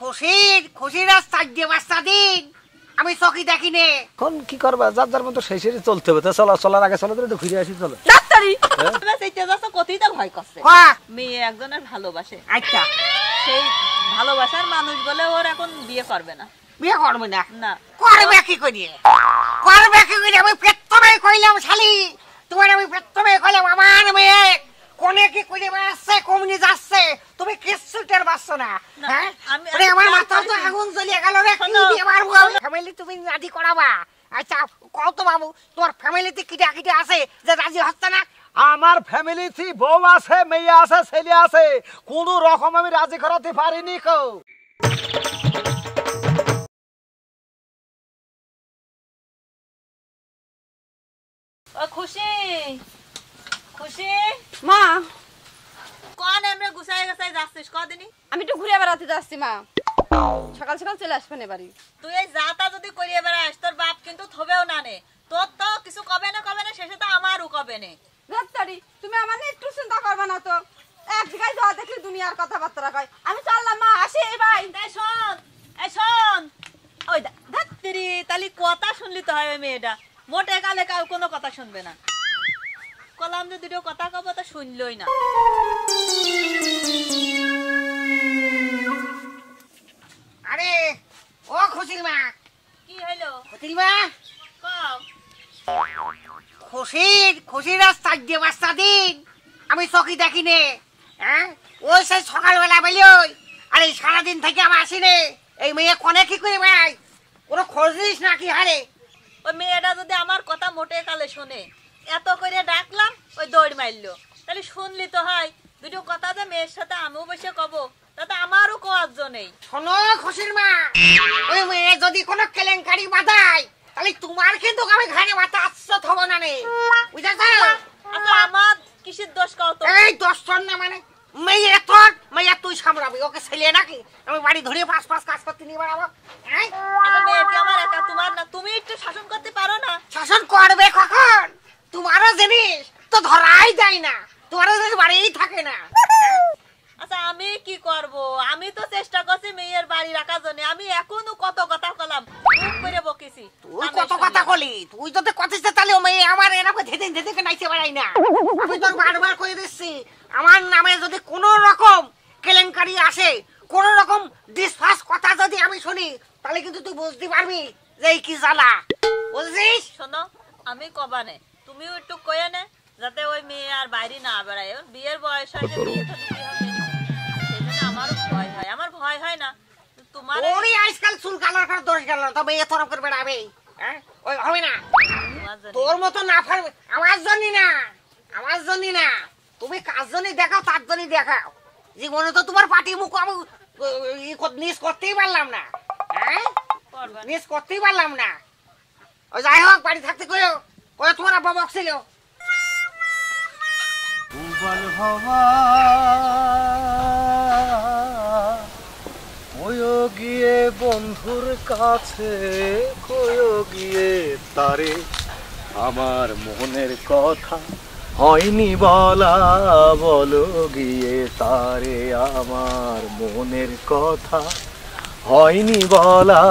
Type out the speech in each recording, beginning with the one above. খুশির খুশির রাস্তা দিয়ে বাস্তা দিন আমি চকি দেখিনে কোন কি করবা যাদার মতো শেষেরি চলতে হবে তো চলো চলার আগে চলো একটু ঘুরে আসি চলো ডাক্তারি না সেইটা যাচ্ছে কতইটা ভয় করছে হ্যাঁ মেয়ে একজনের ভালোবাসে আচ্ছা সেই ভালোবাসার মানুষ বলে ওর এখন বিয়ে করবে না না করবে কি করে আমি প্রথমেই কইলাম শালি তোমার আমি প্রথমেই কইলাম আমার মেয়ে কোনে কি কইলে আসছে কমনি যাচ্ছে তুমি কিচ্ছুটার বাসছো না হ্যাঁ আরে আমার মাথা তো আগুন জ্বলে গেল রে কি দিয়ে মারবো ফ্যামিলি তুমি রাজি করাবা আচ্ছা কও তো বাবু তোমার ফ্যামিলিতে কি ডাকিটা আছে যে রাজি হচ্ছে না আমার ফ্যামিলিতে বউ আছে মেয়ে আছে ছেলে আছে কোন রকম আমি রাজি করাতে পারিনি কও ও খুশি খুশি মা কোন আমরা গুছাই গুছাই যাচ্ছিস কদিনই আমি তো ঘুরে বেড়াতে যাচ্ছি মা সকাল সকাল চলে আসবনে বাড়ি তুই এই যাতা যদি করিয়ে বেড়াস তোর বাপ কিন্তু থবেও না নে তোর তো কিছু কবে না শেষে তো আমারও কবে নে ডাক্তারি তুমি আমারে একটু চিন্তা করবে না তো এক জায়গায় যাওয়া দেখলে দুনিয়ার কথাবার্তা কয় আমি চললাম মা আসি ভাই এই শুন ওই ডাক্তারি তালি কথা শুনলি তো হবে মেয়েটা মোটে কালে কাউ কোনো কথা শুনবে না কলাম যে দুটো কথা কব তা শুনলই না আরে ও খুশির মা কি হলো খুশির মা কও খুশির খুশির রাস্তা দিয়ে বাস্তা দিন আমি চকি দেখিনে হ্যাঁ ওই সেই সকালবেলা বলি ওই আরে সারাদিন থেকে আমি আসিনি এই মেয়ে কোনে কি করে ভাই ওরা খোঁজিস নাকি হারে ওই মেয়েটা যদি আমার কথা মোটে কালে শুনে এত কইরা ডাকলাম ওই দৌড় মারলো তাহলে শুনলি তো হয় দুটো কথা যে মেয়ের সাথে আমিও বসে কব তাতে আমারও কোয়াজ নেই শোনো খুশির মা ওই মেয়ে যদি কোনো কেলেঙ্কারি বাঁধায় তাহলে তোমার কিন্তু আমি ঘাড়ে মাথা আশ্চর্য হব না রে বুঝেছ আচ্ছা আমার কিসের দোষ কও তো এই দোষ তোর না মানে মেয়ে তোর মেয়ে তুই সামলাবি ওকে ছেলে নাকি আমি বাড়ি ধরে পাঁচ পাঁচ কাজ করতে নিয়ে বেড়াবো হ্যাঁ আমার মেয়েকে আমার একা তোমার না তুমি একটু শাসন করতে পারো না শাসন করবে কখন তোমার জিনিস তো ধরাই যায় না তোমার জিনিস বাড়িই থাকে না আচ্ছা আমি কি করব আমি তো চেষ্টা করছি মেয়ের বাড়ি রাখার জন্য আমি এখনো কত কথা কলাম খুব করে বকেছি তুই কত কথা কলি তুই তো কথাই না তাহলে মেয়ে আমার এরকম ধেদিন ধেদিন নাইছে বাড়াই না আমি তোর বারবার কই দিচ্ছি আমার নামে যদি কোনো রকম কেলেঙ্কারি আসে কোনো রকম ডিসফাস কথা যদি আমি শুনি তাহলে কিন্তু তুই বুঝতে পারবি যে কি জ্বালা বুঝছিস শোনো আমি কবানে তুমি একটু কইয়া না যাতে ওই মেয়ে আর বাইরে না বেড়ায় বিয়ের বয়স হয়েছে বিয়ে তো দিতে হবে সেজন্য আমার ভয় হয় না তোমার ওই আজকাল চুল কালার করে দোষ গেল না তবে এত রকম করে বেড়াবে হ্যাঁ ওই হবে না তোর মত না পারবে আমার জন্য না তুমি কার জন্য দেখাও তার জন্য দেখাও জীবনে তো তোমার পাটি মুখ আমি নিজ করতেই পারলাম না হ্যাঁ নিজ করতেই পারলাম না ওই যাই হোক বাড়ি থাকতে কইও ওই তোমার আব্বা বকছিল উবাল হওয়া কয়ো গিয়ে বন্ধুর কাছে কয়ো গিয়ে তারে আমার মনের কথা হয়নি বলা বলো গিয়ে তারে আমার মনের কথা হয়নি বলা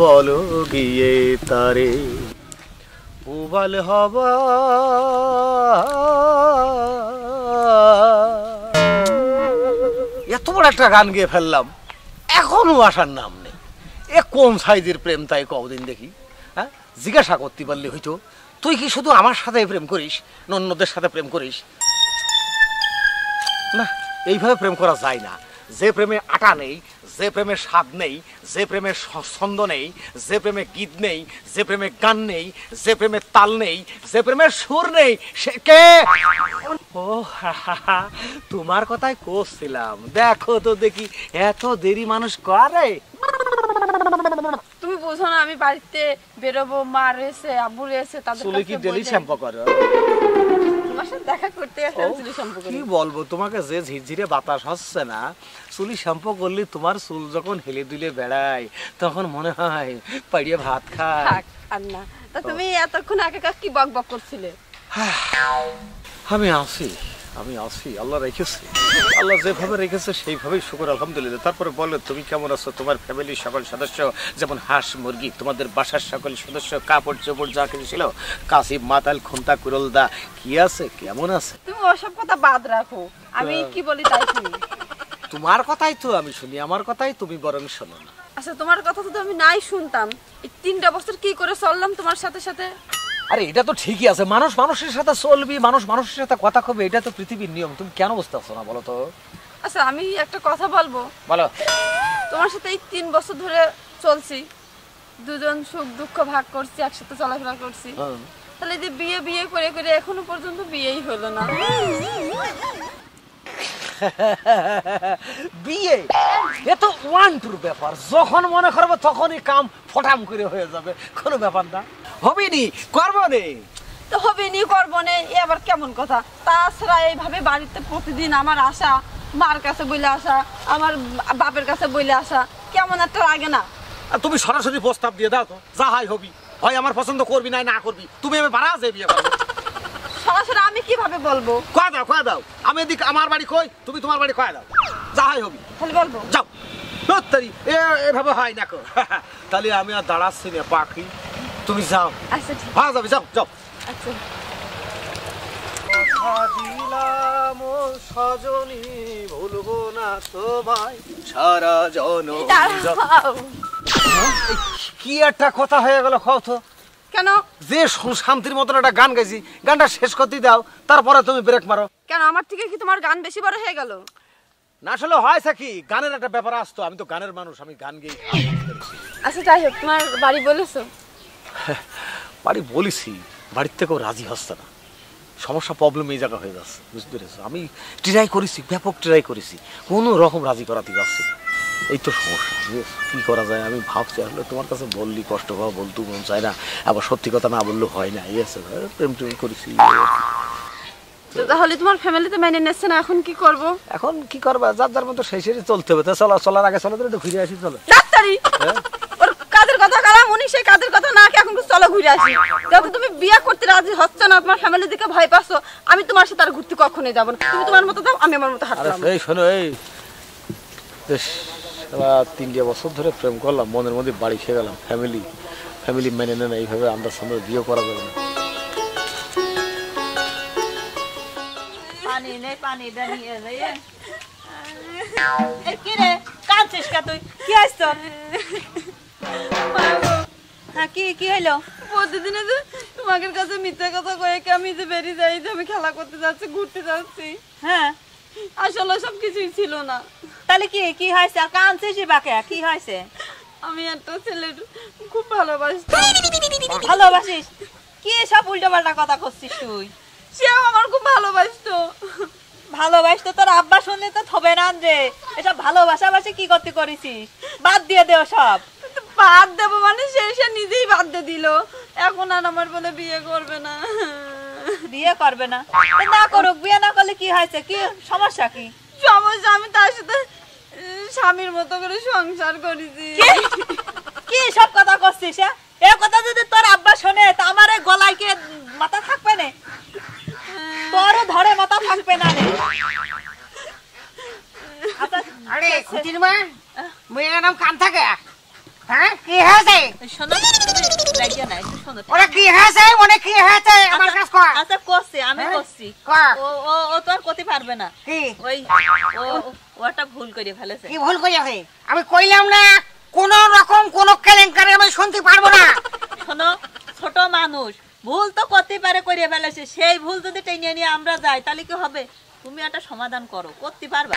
বলো গিয়ে তারে উবাল হওয়া এত বড় একটা গান গিয়ে ফেললাম এখনো আসার নাম নেই এ কোন সাইজের প্রেম তাই কদিন দেখি হ্যাঁ জিজ্ঞাসা করতে পারলে হয়তো তুই কি শুধু আমার সাথে প্রেম করিস অন্যদের সাথে প্রেম করিস না এইভাবে প্রেম করা যায় না যে প্রেমে আটা নেই যে প্রেমে স্বাদ নেই যে প্রেমে ছন্দ নেই যে প্রেমে গীত নেই যে প্রেমে গান নেই যে প্রেমে তাল নেই যে প্রেমে সুর নেই সে কে ও তোমার কথাই কইছিলাম দেখো তো দেখি এত দেরি মানুষ করে তুমি বুঝো না আমি বাড়িতে বেরোবো মা রেছে আবু রেছে তাদের চুলে কি ডেলি শ্যাম্পু করো দেখা করতে কি বলবো তোমাকে যে ঝিরঝিরে বাতাস হচ্ছে না চুলি শ্যাম্পু করলে তোমার চুল যখন হেলে দুলে বেড়ায় তখন মনে হয় পাড়িয়ে ভাত খায় আর না তা তুমি এতক্ষণ আগে কি বকবক করছিলে আমি আসি আমি আছি আল্লাহ রেখেছে আল্লাহ যেভাবে রেখেছে সেইভাবেই শুকর আলহামদুলিল্লাহ তারপরে বলো তুমি কেমন আছো তোমার ফ্যামিলি সকল সদস্য যেমন হাঁস মুরগি তোমাদের বাসার সকল সদস্য কাপড় চোপড় যা কিছু ছিল কাশি মাতাল খুন্তা কুরলদা কি আছে কেমন আছে তুমি ওসব কথা বাদ রাখো আমি কি বলি তাই শুনি তোমার কথাই তো আমি শুনি আমার কথাই তুমি বরং শোনো না আচ্ছা তোমার কথা তো আমি নাই শুনতাম এই তিনটা বছর কি করে চললাম তোমার সাথে সাথে আরে এটা তো ঠিকই আছে মানুষ মানুষের সাথে চলবি মানুষ মানুষের সাথে কথা কবে এটা তো পৃথিবীর নিয়ম তুমি কেন বুঝতাছো না বলো তো আচ্ছা আমি একটা কথা বলবো বলো তোমার সাথে এই 3 বছর ধরে চলছি দুজন সুখ দুঃখ ভাগ করছি একসাথে চলাফেরা করছি তাহলে যে বিয়ে বিয়ে করে করে এখনো পর্যন্ত বিয়েই হলো না বিয়ে এ তো ওয়ান টুর ব্যাপার যখন মনে করবে তখনই কাম ফটাম করে হয়ে যাবে কোনো ব্যাপার না হবে নি করব নে তো হবে নি করব নে এ আবার কেমন কথা তাছাড়া এইভাবে বাড়িতে প্রতিদিন আমার আশা মার কাছে বইলে আশা আমার বাপের কাছে বইলে আশা কেমন আর তো লাগে না তুমি সরাসরি প্রস্তাব দিয়ে দাও তো যা হয় হবি হয় আমার পছন্দ করবি না না করবি তুমি আমি বাড়া যাই বিয়ে করব সরাসরি আমি কিভাবে বলবো কয়া দাও আমি এদিকে আমার বাড়ি কই তুমি তোমার বাড়ি কয়া দাও যা হয় হবি তাহলে বলবো যাও তোরই এভাবে হয় না কর তাহলে আমি আর দাঁড়াচ্ছি না পাখি তুমি যাও আচ্ছা ভাগ যাবে যাও যাও আচ্ছা দিলাম ও সজনী ভুলবো না তোমায় সারা জনম কি একটা কথা হয়ে গেল কও তো কেন যে শান্তির মতন একটা গান গাইছি গানটা শেষ করতে দাও তারপরে তুমি ব্রেক মারো কেন আমার থেকে কি তোমার গান বেশি বড় হয়ে গেল না আসলে হয় সাকি গানের একটা ব্যাপার আসতো আমি তো গানের মানুষ আমি গান গাই আচ্ছা তাই হোক তোমার বাড়ি বলেছো বাড়ি বলেছি বাড়ির থেকেও রাজি হচ্ছে না সমস্যা প্রবলেম এই জায়গা হয়ে যাচ্ছে বুঝতে পেরেছো আমি ট্রাই করেছি ব্যাপক ট্রাই করেছি কোনো রকম রাজি করাতে পারছি এই তো সমস্যা কি করা যায় আমি ভাবছি আসলে তোমার কাছে বললি কষ্ট পাওয়া বলতো মন চায় না আবার সত্যি কথা না বললে হয় না এই আছে প্রেম টেম করেছি তাহলে তোমার ফ্যামিলিতে মেনে নেছে না এখন কি করব এখন কি করবা যার যার মতো সেই সেরে চলতে হবে তা চলো চলার আগে চলো একটু ঘুরে আসি চলো ডাক্তারি কথা কালাম উনি সেই কাদের কথা না কি এখন চলো ঘুরে আসি যত তুমি বিয়ে করতে রাজি হচ্ছ না তোমার ফ্যামিলি দিকে ভয় পাচ্ছো আমি তোমার সাথে আর ঘুরতে কখনোই যাব না তুমি তোমার মতো দাও আমি আমার মতো হাঁটলাম আরে এই শোনো এই সারা 3 বছর ধরে প্রেম করলাম মনের মধ্যে বাড়ি খেয়ে গেলাম ফ্যামিলি ফ্যামিলি মেনে নেয় না এইভাবে আমাদের সামনে বিয়ে করা যাবে না পানি নেই পানি দাঁড়িয়ে যায় এ কি রে কাঁদছিস কা তুই কি আছিস তোর কি হলো প্রতিদিন তোমার কাছে মিথ্যা কথা কয়ে আমি যে বেরিয়ে যাই যে আমি খেলা করতে যাচ্ছি ঘুরতে যাচ্ছি হ্যাঁ আসলে সব কিছুই ছিল না তাহলে কি কি হয়েছে আর কাঁদছিস বাকে কি হয়েছে আমি একটা ছেলে খুব ভালোবাসিস কি সব উল্টোপাল্টা কথা করছিস তুই সেও আমার খুব ভালোবাসতো ভালোবাসতো তোর আব্বা শুনলে তো থবে না রে এসব ভালোবাসাবাসি কি করতে করেছিস বাদ দিয়ে দেও সব বাদ দেবো মানে সে নিজেই বাদ দিয়ে দিল এখন আর আমার বলে বিয়ে করবে না বিয়ে করবে না না করুক বিয়ে না করলে কি হয়েছে কি সমস্যা কি সমস্যা আমি তার সাথে স্বামীর মতো করে সংসার করেছি কি সব কথা করছিস এ কথা যদি তোর আব্বা শোনে তা আমার গলায় কে মাথা থাকবে না তোরও ধরে মাথা থাকবে না রে আরে খুঁটির মা মেয়ের নাম কান থাকে হ্যাঁ কি হয়েছে শোনো লাগিয়ে না একটু শোনো ওরা কি হয়েছে মনে কি হয়েছে আমার কাছে কর আচ্ছা করছি আমি করছি ও ও ও তোর করতে পারবে না কি ওই ওটা ভুল করে ফেলেছে কি ভুল করে আছে আমি কইলাম না কোন রকম কোন কেলেঙ্কারি আমি শুনতে পারবো না শোনো ছোট মানুষ ভুল তো করতে পারে করে ফেলেছে সেই ভুল যদি টেনে নিয়ে আমরা যাই তাহলে কি হবে তুমি একটা সমাধান করো করতে পারবা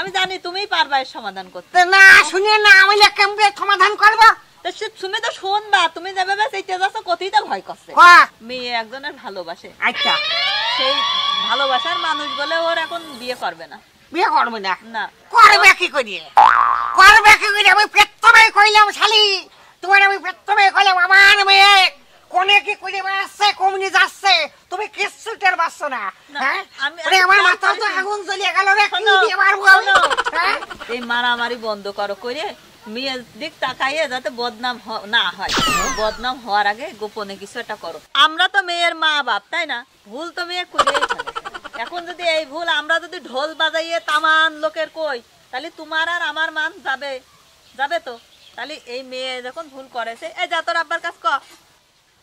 আমি জানি তুমিই পারবা এর সমাধান করতে না শুনে না আমি কেমনে সমাধান করব তুমি তো শুনবা তুমি যেভাবে চাইতে যাচ্ছ কতই তো ভয় করছে মেয়ে একজনের ভালোবাসে আচ্ছা সেই ভালোবাসার মানুষ বলে ওর এখন বিয়ে করবে না বিয়ে করবে না না করবে কি করিয়ে করবে কি করিয়ে আমি প্রথমে কইলাম শালি তোমার আমি প্রথমে কইলাম আমার মেয়ে কোনে কি কইলে মারছে কমনি যাচ্ছে তুমি কিচ্ছু টের পাচ্ছ না হ্যাঁ আরে আমার মাথা তো আগুন জ্বলিয়ে গেল রে কি দিয়ে মারবো আমি হ্যাঁ এই মারামারি বন্ধ করো কইরে মিয়া দিক তাকাইয়ে যাতে বদনাম না হয় বদনাম হওয়ার আগে গোপনে কিছু একটা করো আমরা তো মেয়ের মা বাপ তাই না ভুল তো মেয়ে কইলেই এখন যদি এই ভুল আমরা যদি ঢোল বাজাইয়ে তামান লোকের কই তাহলে তোমার আর আমার মান যাবে যাবে তো তাহলে এই মেয়ে যখন ভুল করেছে এই যা তোর আব্বার কাছে ক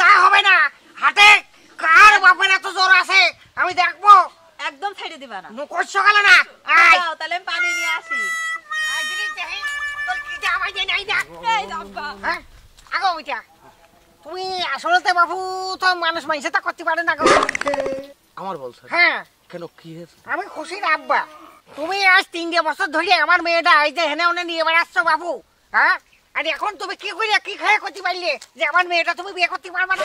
তা হবে না হাতে কার বাপের এত জোর আছে আমি দেখব একদম ছেড়ে দিবা না নকর সকালে না আয় দাও তাহলে আমি পানি নিয়ে আসি আয় দিদি দেই তোর কি যা আমায় দেই না এই আব্বা হ্যাঁ আগো ওইটা তুমি আসলতে বাবু তো মানুষ মাইছে তা করতে পারে না গো আমার বল স্যার হ্যাঁ কেন কি হয়েছে আমি খুশি না আব্বা তুমি আজ 3 বছর ধরে আমার মেয়েটা আই যে হেনে ওনে নিয়ে বেড়াচ্ছ বাবু হ্যাঁ আর এখন তুমি কি কইলা কি খায় করতে পারলে যে আমার মেয়েটা তুমি বিয়ে করতে পারবা না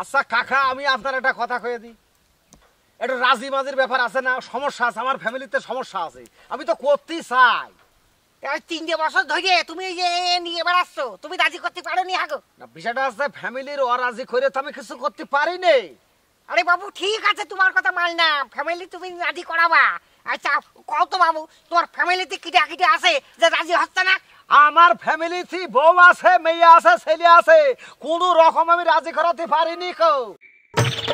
আচ্ছা কাকা আমি আপনার একটা কথা কইয়ে দিই এটা রাজি মাজির ব্যাপার আছে না সমস্যা আছে আমার ফ্যামিলিতে সমস্যা আছে আমি তো করতে চাই এই 3 বছর ধরে তুমি যে নিয়ে বেড়াচ্ছ তুমি রাজি করতে পারো নি হাগো না বিষয়টা আছে ফ্যামিলির ও রাজি কইরে তো আমি কিছু করতে পারি না আরে বাবু ঠিক আছে তোমার কথা মাল না ফ্যামিলি তুমি রাজি করাবা আচ্ছা কত বাবু তোর ফ্যামিলিতে কিটা কিটা আছে যে রাজি হচ্ছে না আমার ফ্যামিলিতে বউ আছে মেয়ে আছে ছেলে আছে কোন রকম আমি রাজি করাতে পারিনি কো